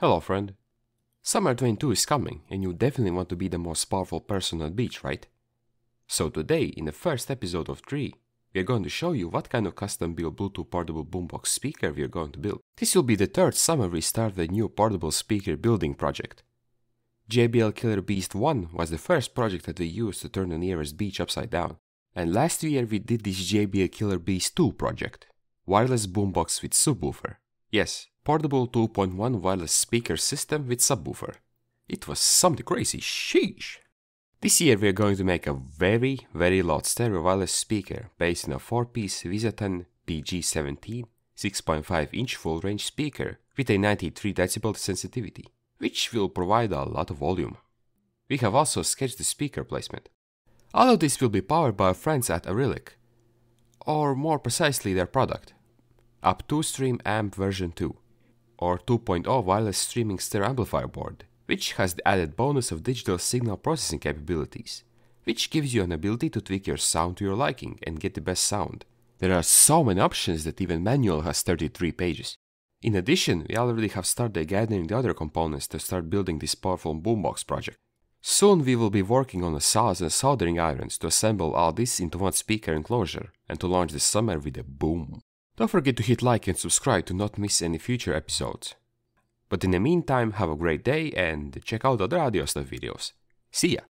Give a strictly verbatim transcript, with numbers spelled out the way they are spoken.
Hello friend. Summer twenty-two is coming and you definitely want to be the most powerful person on the beach, right? So today, in the first episode of three, we are going to show you what kind of custom built Bluetooth portable boombox speaker we are going to build. This will be the third summer we start the new portable speaker building project. J B L Killer Beast one was the first project that we used to turn the nearest beach upside down. And last year we did this J B L Killer Beast two project. Wireless boombox with subwoofer. Yes, portable two point one wireless speaker system with subwoofer. It was something crazy, sheesh! This year we are going to make a very, very loud stereo wireless speaker based on a four-piece Visaton B G seventeen six point five inch full-range speaker with a ninety-three decibel sensitivity, which will provide a lot of volume. We have also sketched the speaker placement. All of this will be powered by our friends at Arylic, or more precisely their product, Up two Stream Amp version two, or two point oh wireless streaming stereo amplifier board, which has the added bonus of digital signal processing capabilities, which gives you an ability to tweak your sound to your liking and get the best sound. There are so many options that even manual has thirty-three pages. In addition, we already have started gathering the other components to start building this powerful boombox project. Soon we will be working on the saws and soldering irons to assemble all this into one speaker enclosure and to launch this summer with a boom. Don't forget to hit like and subscribe to not miss any future episodes. But in the meantime, have a great day and check out other AudioStuff videos. See ya!